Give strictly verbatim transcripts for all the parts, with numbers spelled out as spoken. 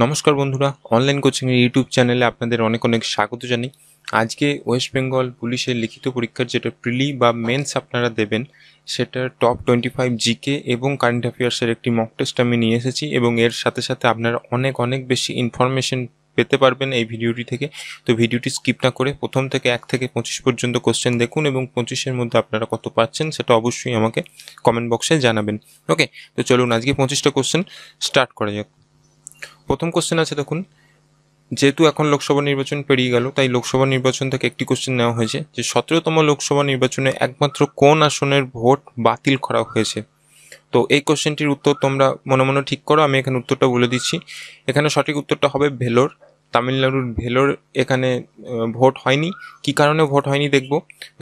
नमस्कार बंधुरा online coaching YouTube channel आपनादेर अनेक अनेक स्वागत जानाई। आज के वेस्ट बेंगल पुलिस लिखित परीक्षा जेटा प्रिली बा मेन्स आपनारा देवें सेटा टॉप टोन्टी फाइव जिके एवं कारेंट अफेयार्स एर एक मक टेस्ट आमि निये एसेछि एबं एर साथे साथे आपनारा अनेक अनेक बेशी इनफरमेशन পেতে পারবেন এই ভিডিওটি থেকে। তো ভিডিওটি স্কিপ না করে প্রথম থেকে এক থেকে পঁচিশ পর্যন্ত কোশ্চেন দেখুন এবং পঁচিশ এর মধ্যে আপনারা কত পাচ্ছেন সেটা অবশ্যই আমাকে কমেন্ট বক্সে জানাবেন। ওকে, তো চলুন আজকে পঁচিশটা কোশ্চেন স্টার্ট করা যাক। প্রথম কোশ্চেন আছে, দেখুন যেহেতু এখন লোকসভা নির্বাচন পেরিয়ে গেল তাই লোকসভা নির্বাচন থেকে একটি কোশ্চেন নেওয়া হয়েছে যে সতেরোতম লোকসভা নির্বাচনে একমাত্র কোন আসনের ভোট বাতিল করা হয়েছে। তো এই কোশ্চেনটির উত্তর তোমরা মনে মনে ঠিক করো, আমি এখানে উত্তরটা বলে দিচ্ছি। এখানে সঠিক উত্তরটা হবে ভেলোর, তামিলনাড়ুর ভেলোর এখানে ভোট হয়নি। কি কারণে ভোট হয়নি দেখব।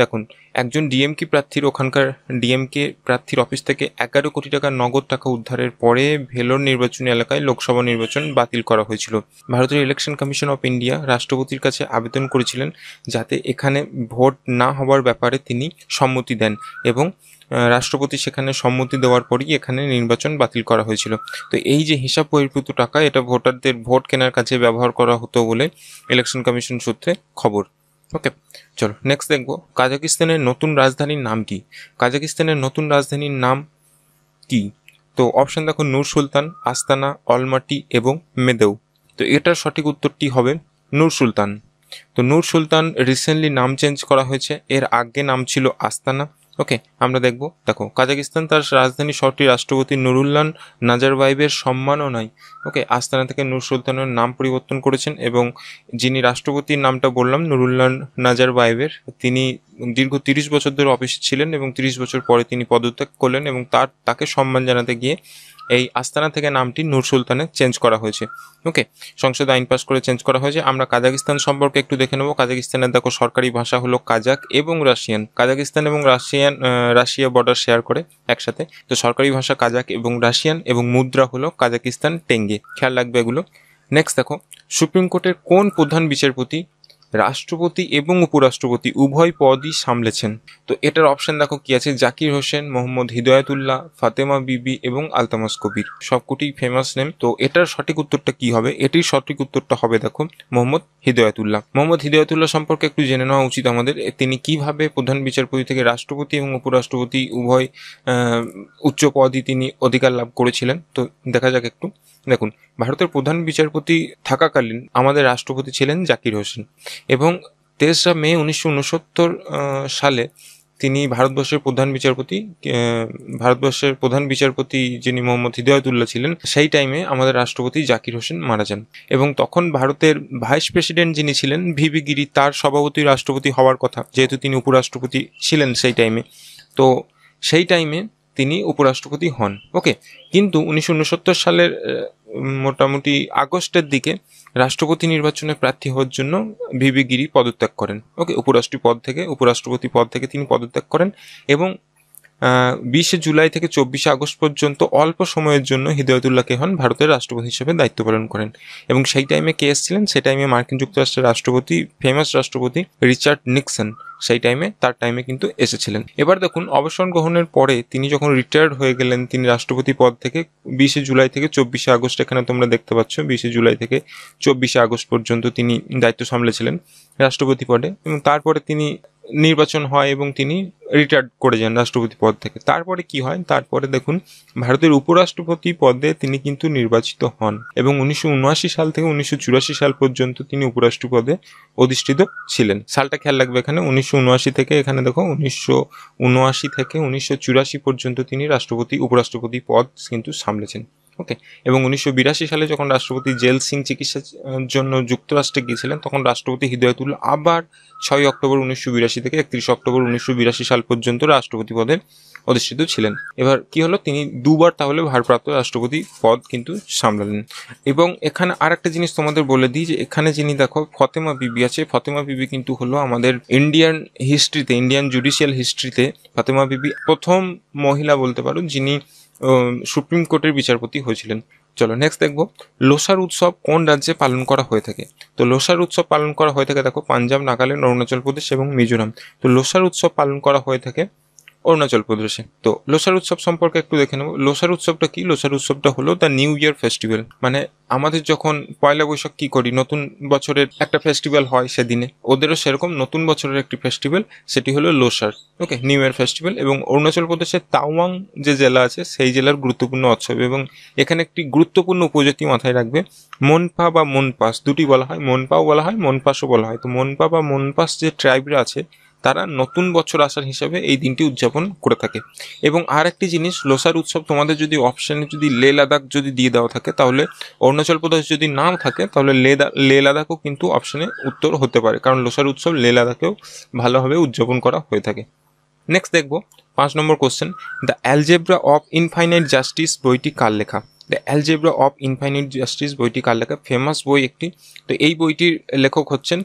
দেখুন একজন ডিএমকে প্রার্থীর ওখানকার ডিএমকে প্রার্থীর অফিস থেকে এগারো কোটি টাকা নগদ টাকা উদ্ধারের পরে ভেলোর নির্বাচনী এলাকায় লোকসভা নির্বাচন বাতিল করা হয়েছিল। ভারতের ইলেকশন কমিশন অফ ইন্ডিয়া রাষ্ট্রপতির কাছে আবেদন করেছিলেন যাতে এখানে ভোট না হওয়ার ব্যাপারে তিনি সম্মতি দেন এবং রাষ্ট্রপতি সেখানে সম্মতি দেওয়ার পরই এখানে নির্বাচন বাতিল করা হয়েছিল। তো এই যে হিসাব বহির্ভূত টাকা এটা ভোটারদের ভোট কেনার কাছে ব্যবহার করা হতো বলে ইলেকশন কমিশন সূত্রে খবর। ওকে, চলো নেক্সট দেখবো কাজাকিস্তানের নতুন রাজধানীর নাম কি। কাজাকিস্তানের নতুন রাজধানীর নাম কি? তো অপশান দেখো নূর সুলতান, আস্তানা, অলমাটি এবং মেদেউ। তো এটার সঠিক উত্তরটি হবে নূর সুলতান। তো নূর সুলতান রিসেন্টলি নাম চেঞ্জ করা হয়েছে, এর আগে নাম ছিল আস্তানা। ওকে, আমরা দেখব, দেখো কাজাকিস্তান তার রাজধানী শহরটি রাষ্ট্রপতি নুরুল্লান নাজারবায়েভের সম্মাননায় ওকে আস্তানা থেকে নূর সুলতানের নাম পরিবর্তন করেছেন এবং যিনি রাষ্ট্রপতির নামটা বললাম নুরুল্লান নাজারবায়েভের, তিনি দীর্ঘ তিরিশ বছর ধরে অফিসে ছিলেন এবং তিরিশ বছর পরে তিনি পদত্যাগ করলেন এবং তার তাকে সম্মান জানাতে গিয়ে এই আস্তানা থেকে নামটি নূর সুলতানে চেঞ্জ করা হয়েছে। ওকে, সংসদে আইন পাস করে চেঞ্জ করা হয়েছে। আমরা কাজাকিস্তান সম্পর্কে একটু দেখে নেব। কাজাকিস্তানের দেখো সরকারি ভাষা হলো কাজাক এবং রাশিয়ান। কাজাকিস্তান এবং রাশিয়ান রাশিয়া বর্ডার শেয়ার করে একসাথে। তো সরকারি ভাষা কাজাক এবং রাশিয়ান এবং মুদ্রা হলো কাজাকিস্তান টেঙ্গে, খেয়াল রাখবে এগুলো। নেক্সট দেখো সুপ্রিম কোর্টের কোন প্রধান বিচারপতি রাষ্ট্রপতি এবং উপরাষ্ট্রপতি উভয় পদই সামলেছেন। তো এটার অপশন দেখো কি আছে, জাকির হোসেন, মোহাম্মদ হিদায়াতুল্লাহ, ফাতেমা বিবি এবং আলতামাস কবির, সবকটি ফেমাস নেম। তো এটার সঠিক উত্তরটা কি হবে? এটির সঠিক উত্তরটা হবে দেখো মোহাম্মদ হিদায়াতুল্লাহ। মোহাম্মদ হিদায়াতুল্লাহ সম্পর্কে একটু জেনে নেওয়া উচিত আমাদের, তিনি কিভাবে প্রধান বিচারপতি থেকে রাষ্ট্রপতি এবং উপরাষ্ট্রপতি উভয় উচ্চ পদই তিনি অধিকার লাভ করেছিলেন। তো দেখা যাক একটু। দেখুন ভারতের প্রধান বিচারপতি থাকাকালীন আমাদের রাষ্ট্রপতি ছিলেন জাকির হোসেন এবং তেসরা মে উনিশশো উনসত্তর সালে তিনি ভারতবর্ষের প্রধান বিচারপতি ভারতবর্ষের প্রধান বিচারপতি যিনি মোহাম্মদ হিদায়াতুল্লাহ ছিলেন সেই টাইমে আমাদের রাষ্ট্রপতি জাকির হোসেন মারা যান এবং তখন ভারতের ভাইস প্রেসিডেন্ট যিনি ছিলেন ভিভি গিরি, তার সভাপতি রাষ্ট্রপতি হওয়ার কথা, যেহেতু তিনি উপরাষ্ট্রপতি ছিলেন সেই টাইমে, তো সেই টাইমে তিনি উপরাষ্ট্রপতি হন। ওকে, কিন্তু উনিশশো উনসত্তর সালের মোটামুটি আগস্টের দিকে রাষ্ট্রপতি নির্বাচনে প্রার্থী হওয়ার জন্য ভিভি গিরি পদত্যাগ করেন। ওকে, উপরাষ্ট্রপতি পদ থেকে উপরাষ্ট্রপতি পদ থেকে তিনি পদত্যাগ করেন এবং বিশে জুলাই থেকে চব্বিশে আগস্ট পর্যন্ত অল্প সময়ের জন্য হিদায়াতুল্লাহকে হন ভারতের রাষ্ট্রপতি হিসেবে দায়িত্ব পালন করেন। এবং সেই টাইমে কে এসেছিলেন? সেই টাইমে মার্কিন যুক্তরাষ্ট্রের রাষ্ট্রপতি ফেমাস রাষ্ট্রপতি রিচার্ড নিক্সন সেই টাইমে তার টাইমে কিন্তু এসেছিলেন। এবার দেখুন অবসর গ্রহণের পরে তিনি যখন রিটায়ার্ড হয়ে গেলেন তিনি রাষ্ট্রপতি পদ থেকে বিশে জুলাই থেকে চব্বিশে আগস্ট, এখানে তোমরা দেখতে পাচ্ছ বিশে জুলাই থেকে চব্বিশে আগস্ট পর্যন্ত তিনি দায়িত্ব সামলেছিলেন রাষ্ট্রপতি পদে এবং তারপরে তিনি নির্বাচন হয় এবং তিনি রিটায়ার্ড করে যান রাষ্ট্রপতি পদ থেকে। তারপরে কি হয়? তারপরে দেখুন ভারতের উপরাষ্ট্রপতি পদে তিনি কিন্তু নির্বাচিত হন এবং উনিশশো উনআশি সাল থেকে উনিশশো চুরাশি সাল পর্যন্ত তিনি উপরাষ্ট্রপতি পদে অধিষ্ঠিত ছিলেন। সালটা খেয়াল রাখবে এখানে উনিশশো উনআশি থেকে, এখানে দেখো উনিশশো উনআশি থেকে উনিশশো চুরাশি পর্যন্ত তিনি রাষ্ট্রপতি উপরাষ্ট্রপতি পদ কিন্তু সামলেছেন। ওকে, এবং উনিশশো বিরাশি সালে যখন রাষ্ট্রপতি জেল সিং চিকিৎসার জন্য যুক্তরাষ্ট্রে গিয়েছিলেন তখন রাষ্ট্রপতি হিদায়াতুল্লাহ আবার ছয় অক্টোবর উনিশশো বিরাশি থেকে একত্রিশ অক্টোবর উনিশশো বিরাশি সাল পর্যন্ত রাষ্ট্রপতি পদে অধিষ্ঠিত ছিলেন। এবার কি হলো? তিনি দুবার তাহলে ভারপ্রাপ্ত রাষ্ট্রপতি পদ কিন্তু সামলালেন। এবং এখানে আর একটা জিনিস তোমাদের বলে দিই যে এখানে যিনি দেখো ফতেমা বিবি আছে, ফতেমা বিবি কিন্তু হলো আমাদের ইন্ডিয়ান হিস্ট্রিতে ইন্ডিয়ান জুডিশিয়াল হিস্ট্রিতে ফতেমা বিবি প্রথম মহিলা বলতে পারো যিনি সুপ্রিম কোর্টের বিচারপতি হয়েছিলেন। চলো নেক্সট দেখবো লোসার উৎসব কোন রাজ্যে পালন করা হয়ে থাকে। তো লোসার উৎসব পালন করা হয়ে থাকে দেখো পাঞ্জাব, নাগাল্যান্ড, অরুণাচল প্রদেশ এবং মিজোরাম। তো লোসার উৎসব পালন করা হয়ে থাকে অরুণাচল প্রদেশে। তো লোসার উৎসব সম্পর্কে একটু দেখে নেব। লোসার উৎসবটা কি? লোসার উৎসবটা হলো দ্য নিউ ইয়ার ফেস্টিভ্যাল। মানে আমাদের যখন পয়লা বৈশাখ কি করি, নতুন বছরের একটা ফেস্টিভ্যাল হয় সেদিনে, ওদেরও সেরকম নতুন বছরের একটি ফেস্টিভ্যাল, সেটি হলো Losar, okay, new year festival. এবং অরুণাচল প্রদেশের তাওয়াং যে জেলা আছে সেই জেলার গুরুত্বপূর্ণ উৎসব। এবং এখানে একটি গুরুত্বপূর্ণ উপজাতি মাথায় রাখবে, মনপা বা মনপাস, দুটি বলা হয়, মনপাও বলা হয় মনপাসও বলা হয়। তো মনপা বা মনপাস যে ট্রাইবরা আছে তারা নতুন বছর আসার হিসাবে এই দিনটি উদযাপন করে থাকে। এবং আর একটি জিনিস, লোসার উৎসব তোমাদের যদি অপশানে যদি লে লাদাখ যদি দিয়ে দেওয়া থাকে, তাহলে অরুণাচল প্রদেশ যদি নাম থাকে তাহলে লে লাদাখও কিন্তু অপশানে উত্তর হতে পারে, কারণ লোসার উৎসব লে লাদাখেও ভালোভাবে উদযাপন করা হয়ে থাকে। নেক্সট দেখবো পাঁচ নম্বর question, the algebra of infinite justice বইটি কার লেখা? The algebra of infinite justice বইটি কার লেখা? ফেমাস বই একটি। তো এই বইটির লেখক হচ্ছেন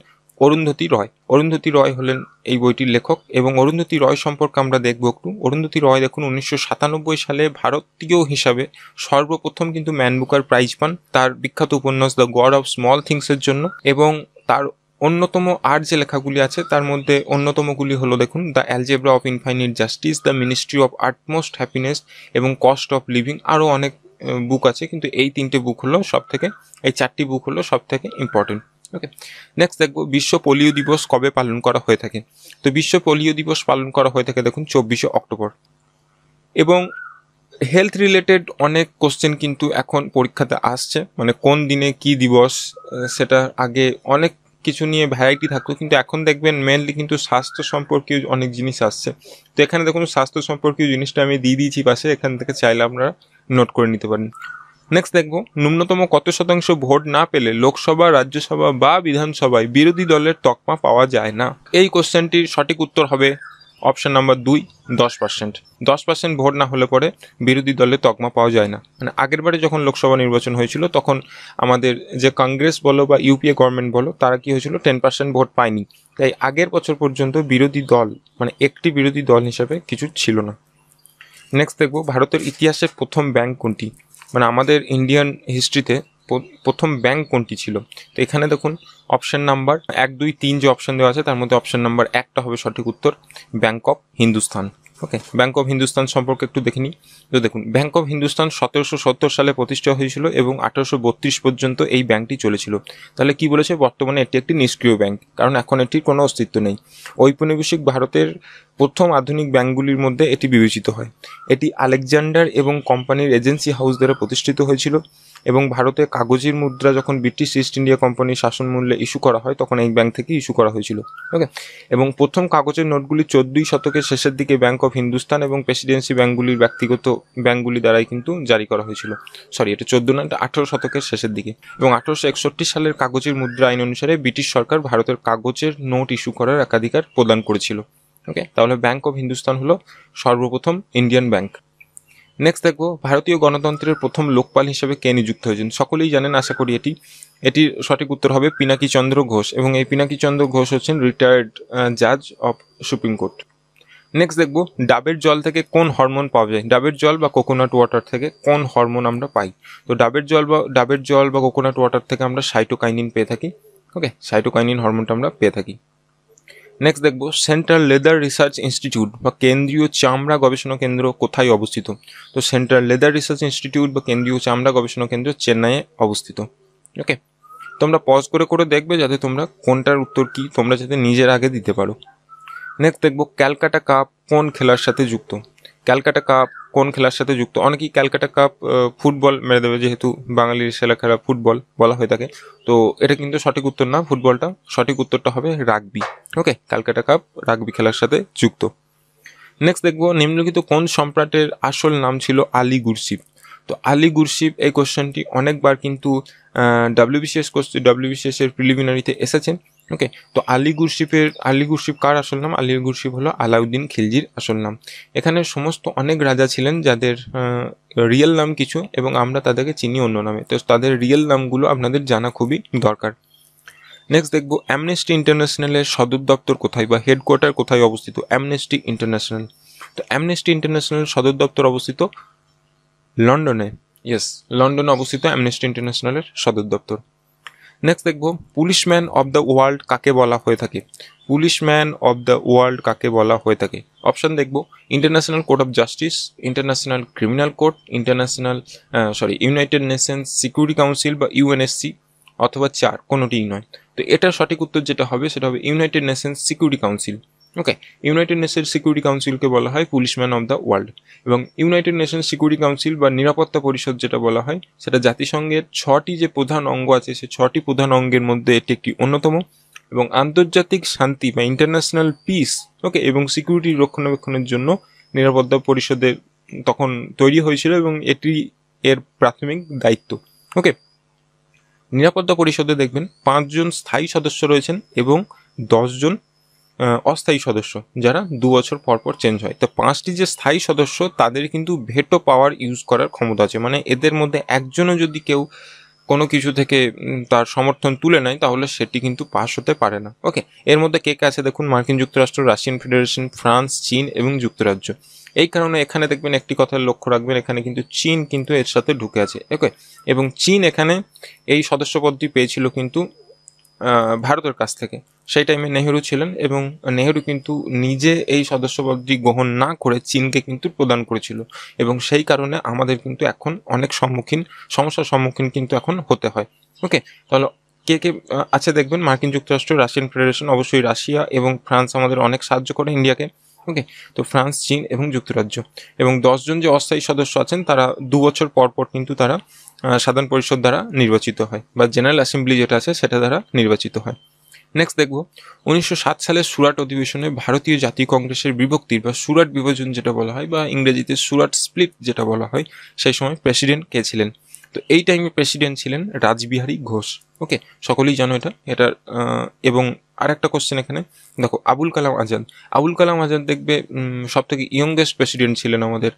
অরুন্ধতী রয়। অরুন্ধতী রয় হলেন এই বইটির লেখক। এবং অরুন্ধতী রয় সম্পর্কে আমরা দেখব একটু। অরুন্ধতী রয় দেখুন উনিশশো সাতানব্বই সালে ভারতীয় হিসাবে সর্বপ্রথম কিন্তু ম্যান বুকার প্রাইজ পান তার বিখ্যাত উপন্যাস দ্য গড অফ স্মল থিংসের জন্য। এবং তার অন্যতম আর যে লেখাগুলি আছে তার মধ্যে অন্যতমগুলি হলো দেখুন the algebra of infinite justice, the ministry of utmost happiness এবং কস্ট অফ লিভিং। আরও অনেক বুক আছে কিন্তু এই তিনটে বুক হলো সব থেকে, এই চারটি বুক হলো সব থেকে ইম্পর্টেন্ট। ওকে, নেক্সট দেখবো বিশ্ব পোলিও দিবস কবে পালন করা হয়ে থাকে? তো বিশ্ব পোলিও দিবস পালন করা হয়ে থাকে দেখুন চব্বিশে অক্টোবর। এবং হেলথ রিলেটেড অনেক কোশ্চেন কিন্তু এখন পরীক্ষাতে আসছে, মানে কোন দিনে কি দিবস সেটা আগে অনেক কিছু নিয়ে ভ্যারাইটি থাকতো, কিন্তু এখন দেখবেন মেনলি কিন্তু স্বাস্থ্য সম্পর্কীয় অনেক জিনিস আসছে। তো এখানে দেখুন স্বাস্থ্য সম্পর্কীয় জিনিসটা আমি দিয়ে দিয়েছি পাশে, এখান থেকে চাইলে আপনারা নোট করে নিতে পারেন। নেক্সট দেখবো ন্যূনতম কত শতাংশ ভোট না পেলে লোকসভা, রাজ্যসভা বা বিধানসভায় বিরোধী দলের তকমা পাওয়া যায় না? এই কোশ্চেনটির সঠিক উত্তর হবে অপশান নাম্বার দুই, দশ পার্সেন্ট। দশ পার্সেন্ট ভোট না হলে পরে বিরোধী দলের তকমা পাওয়া যায় না। মানে আগেরবারে যখন লোকসভা নির্বাচন হয়েছিল তখন আমাদের যে কংগ্রেস বলো বা ইউপিএ গভর্নমেন্ট বলো তারা কি হয়েছিল, টেন পার্সেন্ট ভোট পায়নি। তাই আগের বছর পর্যন্ত বিরোধী দল মানে একটি বিরোধী দল হিসাবে কিছু ছিল না। নেক্সট দেখবো ভারতের ইতিহাসে প্রথম ব্যাংক কোনটি, মানে আমাদের ইন্ডিয়ান হিস্ট্রিতে প্রথম ব্যাংক কোনটি ছিল? তো এখানে দেখুন অপশান নাম্বার এক, দুই, তিন যে অপশান দেওয়া আছে তার মধ্যে অপশান নাম্বার একটা হবে সঠিক উত্তর, bank of Hindustan. Okay, bank of Hindustan সম্পর্কে একটু দেখে নিই। তো দেখুন ব্যাংক অফ হিন্দুস্তান সতেরোশো সত্তর সালে প্রতিষ্ঠা হয়েছিল এবং আঠেরোশো বত্রিশ পর্যন্ত এই ব্যাংকটি চলেছিল। তাহলে কি বলেছে, বর্তমানে এটি একটি নিষ্ক্রিয় ব্যাংক, কারণ এখন এটির কোনো অস্তিত্ব নেই। ঔপনিবেশিক ভারতের প্রথম আধুনিক ব্যাংকগুলির মধ্যে এটি বিবেচিত হয়। এটি আলেকজান্ডার এবং কোম্পানির এজেন্সি হাউস দ্বারা প্রতিষ্ঠিত হয়েছিল এবং ভারতে কাগজের মুদ্রা যখন ব্রিটিশ ইস্ট ইন্ডিয়া কোম্পানির শাসন মূল্যে ইস্যু করা হয় তখন এই ব্যাংক থেকে ইস্যু করা হয়েছিল। ওকে, এবং প্রথম কাগজের নোটগুলি চোদ্দই শতকের শেষের দিকে ব্যাংক অফ হিন্দুস্তান এবং প্রেসিডেন্সি ব্যাংকগুলির ব্যক্তিগত ব্যাংকগুলি দ্বারাই কিন্তু জারি করা হয়েছিল। সরি, এটা চোদ্দ না, এটা আঠেরো শতকের শেষের দিকে। এবং আঠেরোশো একষট্টি সালের কাগজের মুদ্রা আইন অনুসারে ব্রিটিশ সরকার ভারতের কাগজের নোট ইস্যু করার একাধিকার প্রদান করেছিল। ওকে, তাহলে ব্যাংক অফ হিন্দুস্তান হলো সর্বপ্রথম ইন্ডিয়ান ব্যাংক। নেক্সট দেখবো ভারতীয় গণতন্ত্রের প্রথম লোকপাল হিসেবে কে নিযুক্ত হয়েছেন? সকলেই জানেন আশা করি এটি, এটির সঠিক উত্তর হবে পিনাকী চন্দ্র ঘোষ। এবং এই পিনাকী চন্দ্র ঘোষ হচ্ছেন রিটায়ার্ড জাজ অফ সুপ্রিম কোর্ট। নেক্সট দেখবো ডাবের জল থেকে কোন হরমোন পাওয়া যায়? ডাবের জল বা কোকোনাট ওয়াটার থেকে কোন হরমোন আমরা পাই? তো ডাবের জল বা ডাবের জল বা কোকোনাট ওয়াটার থেকে আমরা সাইটোকাইনিন পেয়ে থাকি। ওকে, সাইটোকাইনিন হরমোনটা আমরা পেয়ে থাকি। নেক্সট দেখবো সেন্ট্রাল লেদার রিসার্চ ইনস্টিটিউট বা কেন্দ্রীয় চামড়া গবেষণা কেন্দ্র কোথায় অবস্থিত? তো সেন্ট্রাল লেদার রিসার্চ ইনস্টিটিউট বা কেন্দ্রীয় চামড়া গবেষণা কেন্দ্র চেন্নাইয়ে অবস্থিত। ওকে, তোমরা পজ করে করে দেখবে যাতে তোমরা কোনটার উত্তর কী তোমরা যাতে নিজের আগে দিতে পারো। নেক্সট দেখবো ক্যালকাটা কাপ কোন খেলার সাথে যুক্ত? ক্যালকাটা কাপ কোন খেলার সাথে যুক্ত? অনেকেই ক্যালকাটা কাপ ফুটবল মেরে দেবে, যেহেতু বাঙালির সেরা খেলা ফুটবল বলা হয়ে থাকে। তো এটা কিন্তু সঠিক উত্তর না, ফুটবলটা সঠিক উত্তরটা হবে rugby. Okay, Calcutta cup rugby খেলার সাথে যুক্ত। নেক্সট দেখবো নিম্নলিখিত কোন সম্রাটের আসল নাম ছিল আলী গুরশিব? তো আলী গুরশিব এই কোশ্চেনটি অনেকবার কিন্তু ডাব্লিউবিসিএস কোশ্চেন ডাব্লিউবিসিএস এর প্রিলিমিনারিতে এসেছেন। ওকে, তো আলী গুরশিপের আলী গুরশিপ কার আসল নাম? আলী গুরশিপ হলো আলাউদ্দিন খিলজির আসল নাম। এখানে সমস্ত অনেক রাজা ছিলেন যাদের রিয়েল নাম কিছু এবং আমরা তাদেরকে চিনি অন্য নামে, তো তাদের রিয়েল নামগুলো আপনাদের জানা খুবই দরকার। নেক্সট দেখবো অ্যামনেস্টি ইন্টারন্যাশনালের সদর দপ্তর কোথায় বা হেডকোয়ার্টার কোথায় অবস্থিত? অ্যামনেস্টি ইন্টারন্যাশনাল, তো অ্যামনেস্টি ইন্টারন্যাশনাল সদর দপ্তর অবস্থিত লন্ডনে। ইয়েস, লন্ডনে অবস্থিত অ্যামনেস্টি ইন্টারন্যাশনালের সদর দপ্তর। नेक्स्ट देखो पुलिशमैन ऑफ द वर्ल्ड काके बोला होए थाके पुलिशमैन ऑफ द वर्ल्ड काके बोला होए थाके ऑप्शन देखो International Court of Justice International Criminal Court international sorry United Nations Security Council বা ইউএনএসসি অথবা চার কোনটিই নয় তো এটা সঠিক উত্তর যেটা হবে সেটা হবে United Nations Security Council okay United Nations Security কাউন্সিলকে বলা হয় পুলিশম্যান অফ দ্য ওয়ার্ল্ড এবং ইউনাইটেড নেশনস সিকিউরিটি কাউন্সিল বা নিরাপত্তা পরিষদ যেটা বলা হয় সেটা জাতিসংঘের ছয়টি যে প্রধান অঙ্গ আছে সেই ছয়টি প্রধান অঙ্গের মধ্যে এটি একটি অন্যতম এবং আন্তর্জাতিক শান্তি বা ইন্টারন্যাশনাল পিস ওকে এবং সিকিউরিটি রক্ষণাবেক্ষণের জন্য নিরাপত্তা পরিষদের তখন তৈরি হয়েছিল এবং এটি এর প্রাথমিক দায়িত্ব ওকে নিরাপত্তা পরিষদে দেখবেন পাঁচ জন স্থায়ী সদস্য রয়েছেন এবং দশ জন অস্থায়ী সদস্য যারা দুই বছর পর পর চেঞ্জ হয় তো পাঁচটি যে স্থায়ী সদস্য তাদের কিন্তু ভেটো পাওয়ার ইউজ করার ক্ষমতা আছে মানে এদের মধ্যে একজনও যদি কেউ কোনো কিছু থেকে তার সমর্থন তুলে নেয় তাহলে সেটি কিন্তু পাস হতে পারে না ওকে এর মধ্যে কে কে আছে দেখুন মার্কিন যুক্তরাষ্ট্র রাশিয়ান ফেডারেশন ফ্রান্স চীন এবং যুক্তরাজ্য এই কারণে এখানে দেখবেন একটি কথা লক্ষ্য রাখবেন এখানে কিন্তু চীন কিন্তু এর সাথে ঢুকে আছে ওকে এবং চীন এখানে এই সদস্যপদটি পেয়েছিল কিন্তু ভারতের কাছ থেকে সেই টাইমে নেহেরু ছিলেন এবং নেহেরু কিন্তু নিজে এই সদস্যপদটি গ্রহণ না করে চীনকে কিন্তু প্রদান করেছিল এবং সেই কারণে আমাদের কিন্তু এখন অনেক সম্মুখীন সমস্যার সম্মুখীন কিন্তু এখন হতে হয় ওকে তাহলে কে কে আছে দেখবেন মার্কিন যুক্তরাষ্ট্র রাশিয়ান ফেডারেশন অবশ্যই রাশিয়া এবং ফ্রান্স আমাদের অনেক সাহায্য করে ইন্ডিয়াকে ওকে তো ফ্রান্স চীন এবং যুক্তরাজ্য এবং দশ জন যে অস্থায়ী সদস্য আছেন তারা দুই বছর পর পর কিন্তু তারা সাধারণ পরিষদ দ্বারা নির্বাচিত হয় বা জেনারেল অ্যাসেম্বলি যেটা আছে সেটা দ্বারা নির্বাচিত হয় নেক্সট দেখব উনিশশো সাত সালে সুরাট অধিবেশনে ভারতীয় জাতীয় কংগ্রেসের বিভক্তি বা সুরাট বিভাজন যেটা বলা হয় বা ইংরেজিতে সুরাট স্প্লিট যেটা বলা হয় সেই সময় প্রেসিডেন্ট কে ছিলেন তো এই টাইমে প্রেসিডেন্ট ছিলেন রাজবিহারী ঘোষ ওকে সকলেই জানো এটা এটা এবং আরেকটা কোশ্চেন এখানে দেখো আবুল কালাম আজাদ আবুল কালাম আজাদ দেখবে সবথেকে ইয়ংগেস্ট প্রেসিডেন্ট ছিলেন আমাদের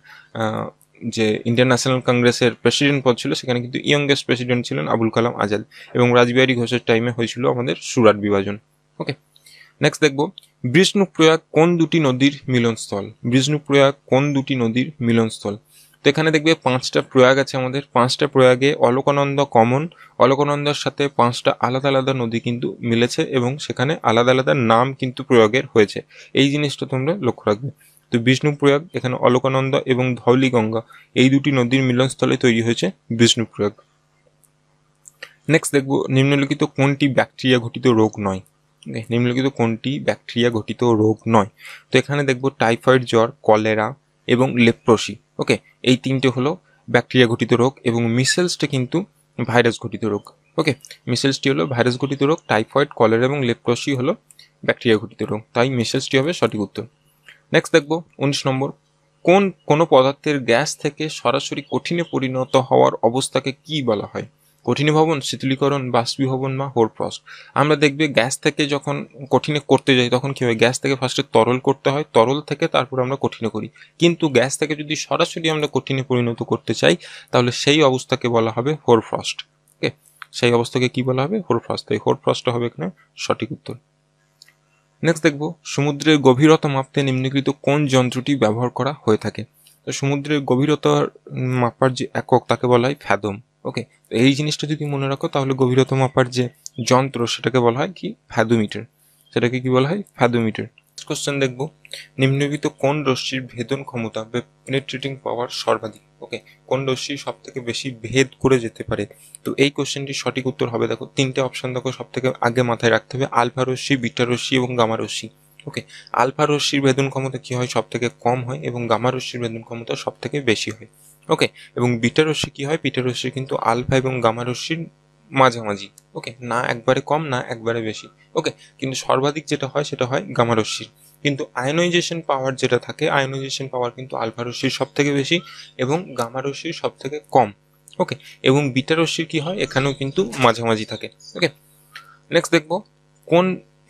যে ইন্টারন্যাশনাল কংগ্রেসের প্রেসিডেন্ট পদ ছিল সেখানে কিন্তু ইয়ংগেস্ট প্রেসিডেন্ট ছিলেন আবুল কালাম আজাদ এবং রাজবিহারী ঘোষের টাইমে হয়েছিল আমাদের সুরাট বিভাজন ওকে নেক্সট দেখব বিষ্ণুপ্রয়াগ কোন দুটি নদীর মিলনস্থল বিষ্ণুপ্রয়াগ কোন দুটি নদীর মিলনস্থল তো এখানে দেখবে পাঁচটা প্রয়াগ আছে আমাদের পাঁচটা প্রয়াগে অলকানন্দ কমন অলকানন্দার সাথে পাঁচটা আলাদা আলাদা নদী কিন্তু মিলেছে এবং সেখানে আলাদা আলাদা নাম কিন্তু প্রয়াগের হয়েছে এই জিনিসটা তোমরা লক্ষ্য রাখবে তো বিষ্ণুপ্রয়াগ এখানে অলকানন্দ এবং ধৌলিগঙ্গা এই দুটি নদীর মিলনস্থলে তৈরি হয়েছে বিষ্ণুপ্রয়াগ নেক্সট দেখবো নিম্নলিখিত কোনটি ব্যাকটেরিয়া ঘটিত রোগ নয় নিম্নলিখিত কোনটি ব্যাকটেরিয়া ঘটিত রোগ নয় তো এখানে দেখবো টাইফয়েড জ্বর কলেরা এবং লেপ্রোসি ওকে এই তিনটে হলো ব্যাকটেরিয়া ঘটিত রোগ এবং মিসেলসটা কিন্তু ভাইরাস ঘটিত রোগ ওকে মিসেলসটি হলো ভাইরাস ঘটিত রোগ টাইফয়েড কলেরা এবং লেপ্রোসি হলো ব্যাকটেরিয়া ঘটিত রোগ তাই মিসেলসটি হবে সঠিক উত্তর নেক্সট দেখবো উনিশ নম্বর কোন কোন পদার্থের গ্যাস থেকে সরাসরি কঠিনে পরিণত হওয়ার অবস্থাকে কি বলা হয় কঠিনীভবন শীতলীকরণ বাষ্পীভবন বা হোরফ্রস্ট আমরা দেখবে গ্যাস থেকে যখন কঠিনে করতে যাই তখন কি হয় গ্যাস থেকে ফার্স্টে তরল করতে হয় তরল থেকে তারপর আমরা কঠিনে করি কিন্তু গ্যাস থেকে যদি সরাসরি আমরা কঠিনে পরিণত করতে চাই তাহলে সেই অবস্থাকে বলা হবে হোরফ্রস্ট ওকে সেই অবস্থাকে কি বলা হবে হোরফ্রস্ট তাই হোরফ্রস্ট হবে এখানে সঠিক উত্তর নেক্সট দেখব সমুদ্রের গভীরতা মাপতে নিম্নলিখিত কোন যন্ত্রটি ব্যবহার করা হয়ে থাকে তো সমুদ্রের গভীরতা মাপার যে একক তাকে বলা হয় ফ্যাদম ওকে এই জিনিসটা যদি মনে রাখো তাহলে গভীরতা মাপার যে যন্ত্র সেটাকে বলা হয় কি ফ্যাদোমিটার সেটাকে কি বলা হয় ফ্যাদোমিটার কোশ্চেন দেখব নিম্নলিখিত কোন রশ্মির ভেদন ক্ষমতা বা পেনিট্রেটিং পাওয়ার সর্বাধিক ওকে কোন রশ্মি সবথেকে বেশি ভেদ করে যেতে পারে তো এই কোশ্চেনটির সঠিক উত্তর হবে দেখো তিনটে অপশন দেখো সবথেকে আগে মাথায় রাখতে হবে আলফা রশ্মি বিটা রশ্মি এবং গামা রশ্মি ওকে আলফা রশ্মির ভেদন ক্ষমতা কি হয় সবথেকে কম হয় এবং গামা রশ্মির ভেদন ক্ষমতা সবথেকে বেশি হয় ওকে এবং বিটা রশ্মি কি হয় বিটা রশ্মি কিন্তু আলফা এবং গামা রশ্মির মাঝামাঝি ওকে না একবারে কম না একবারে বেশি ওকে কিন্তু সর্বাধিক যেটা হয় সেটা হয় গামা রশ্মির কিন্তু আয়নাইজেশন পাওয়ার যেটা থাকে আয়নাইজেশন পাওয়ার কিন্তু আলফা রশ্মির সবথেকে বেশি এবং গামা রশ্মির সবথেকে কম ওকে এবং বিটা রশ্মির কি হয় এখানেও কিন্তু মাঝামাঝি থাকে ওকে নেক্সট দেখবো কোন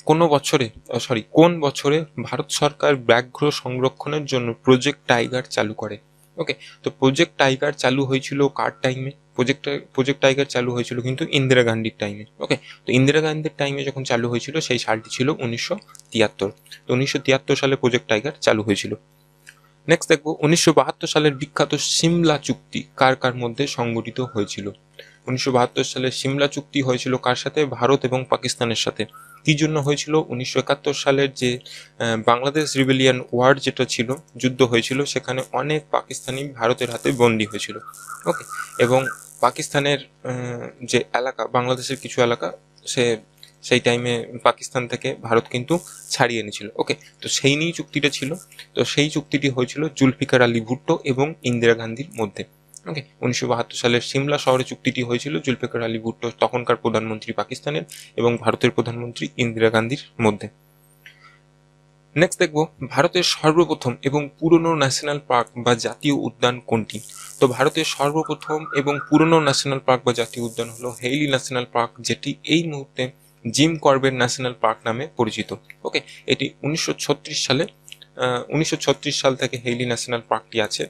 কোন বছরে সরি কোন বছরে ভারত সরকার ব্যাঘ্র সংরক্ষণের জন্য প্রজেক্ট টাইগার চালু করে ওকে তো প্রজেক্ট টাইগার চালু হয়েছিল কার টাইমে প্রজেক্ট প্রজেক্ট টাইগার চালু হয়েছিল কিন্তু ইন্দিরা গান্ধীর টাইমে ওকে তো ইন্দিরা গান্ধীর টাইমে যখন চালু হয়েছিল সেই সালটি ছিল উনিশশো তিয়াত্তর তো উনিশশো তিয়াত্তর সালে প্রজেক্ট টাইগার চালু হয়েছিল নেক্সট দেখবো উনিশশো বাহাত্তর সালের বিখ্যাত সিমলা চুক্তি কার কার মধ্যে সংগঠিত হয়েছিল उन्नीसशो बहत्तर साले शिमला चुक्ति हयेछिलो कार साथे भारत एबं पाकिस्तानेर साथे कि जन्य हयेछिलो उन्नीसशो एकात्तर सालेर जे बांग्लादेश रिबेलियन वार जेटा छिलो युद्ध हयेछिलो सेखाने अनेक पाकिस्तानी भारतेर हाथे बंदी हयेछिलो ओके एबं पाकिस्तानेर जे एलाका बांग्लादेशेर किछु एलाका से সেই টাইমে পাকিস্তান থেকে ভারত কিন্তু ছাড়িয়ে এনেছিল ওকে তো সেই নিয়ে চুক্তিটা ছিল তো সেই চুক্তিটি হয়েছিল জুলফিকার আলী ভুট্টো এবং ইন্দিরা গান্ধীর মধ্যে ওকে উনিশশো বাহাত্তর সালের সিমলা শহরে চুক্তিটি হয়েছিল জুলফিকার আলী ভুট্টো তখনকার প্রধানমন্ত্রী পাকিস্তানের এবং ভারতের প্রধানমন্ত্রী ইন্দিরা গান্ধীর মধ্যে। নেক্সট দেখব ভারতের সর্বপ্রথম এবং পুরনো ন্যাশনাল পার্ক বা জাতীয় উদ্যান কোনটি। তো ভারতের সর্বপ্রথম এবং পুরনো ন্যাশনাল পার্ক বা জাতীয় উদ্যান হলো হেইলি ন্যাশনাল পার্ক যেটি এই মুহূর্তে जिम कर्बेट नैशनल पार्क नामे परिचित ओके एटी उन्नीसशो छत्तीस साले उन्नीसशो छत्तीस साल थेके हेइली नैशनल पार्कटी आछे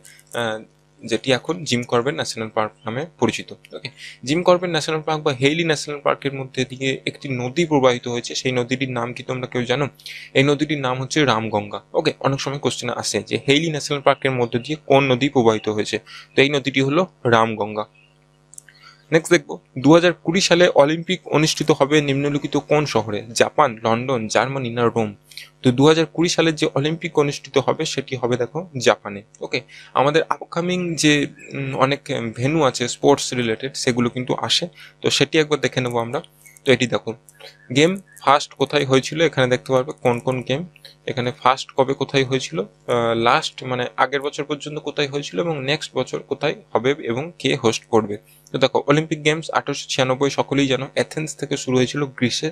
जेटी एखन जिम कर्बेट नैशनल पार्क नामे परिचित okay Jim Corbett national park बा हेइली नैशनल पार्केर मध्य दिए एकटी नदी प्रवाहित होयेछे सेई नदीटिर नाम कि तोमरा केउ जानो एई नदीटिर नाम होच्छे रामगंगा ओके अनेक समय कोश्चेन आसे जे हेइली नैशनल पार्केर मध्य दिए कोन नदी प्रवाहित होयेछे तो एई नदीटी हलो रामगंगा। नेक्स्ट देखो दो हज़ार बीस साले ओलम्पिक अनुष्ठित होबे निम्नलिखित कोन शहरे जापान लंडन जार्मानी ना रोम। तो दो हज़ार बीस साले जो ओलम्पिक अनुष्ठित होबे सेटी होबे देखो जापाने ओके आमादेर अपकामिंग जे अनेक भेन्यू आछे स्पोर्ट्स रिलेटेड सेगुलो किन्तु आसे तो सेटी एकबार देखे नेब आमरा। तो एटी देखो गेम फार्स्ट कोथाय होयेछिलो एखाने देखते पारबे कोन कोन गेम एखाने फार्स्ट कबे कोथाय होयेछिलो लास्ट माने आगेर बछर पर्यन्त कोथाय होयेछिलो एबं नेक्स्ट बछर कोथाय होबे एबं के होस्ट करबे। तो देखो ओलम्पिक गेम्स अठारोशो छियानब्बे सकलेई जानो एथेंस थेके शुरू हयेछिलो ग्रीसे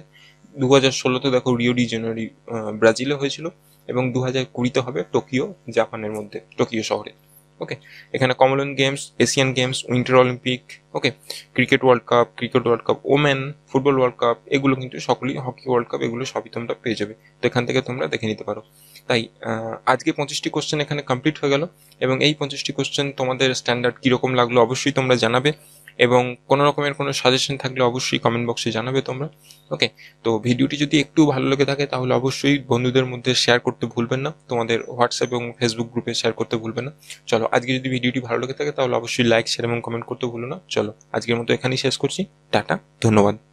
दो हज़ार सोलह ते देखो रियो डि जेनेरो ब्राजिले हयेछिलो एबं दो हज़ार बीस ते होबे टोकियो जापानेर मध्ये टोकियो शहरे ओके एखाने Commonwealth Games Asian Games winter Olympic okay cricket World Cup cricket World Cup women football World Cup এগুলো কিন্তু সকলেই হকি ওয়ার্ল্ড কাপ এগুলো সবই তোমরা পেয়ে যাবে তো এখান থেকে তোমরা দেখে নিতে পারো। তাই আজকে পঁচিশটি কোশ্চেন এখানে কমপ্লিট হয়ে গেল এবং এই পঁচিশটি কোশ্চেন তোমাদের স্ট্যান্ডার্ড কি রকম লাগলো অবশ্যই তোমরা জানাবে এবং কোনো রকমের কোনো সাজেশন থাকলে অবশ্যই কমেন্ট বক্সে জানাবে তোমরা ওকে। তো ভিডিওটি যদি একটু ভালো লেগে থাকে তাহলে অবশ্যই বন্ধুদের মধ্যে শেয়ার করতে ভুলবেন না তোমাদের হোয়াটসঅ্যাপ এবং ফেসবুক গ্রুপে শেয়ার করতে ভুলবেন না। চলো আজকে যদি ভিডিওটি ভালো লেগে থাকে তাহলে অবশ্যই লাইক শেয়ার এবং কমেন্ট করতে ভুলো না। চলো আজকের মতো এখানেই শেষ করছি টাটা ধন্যবাদ।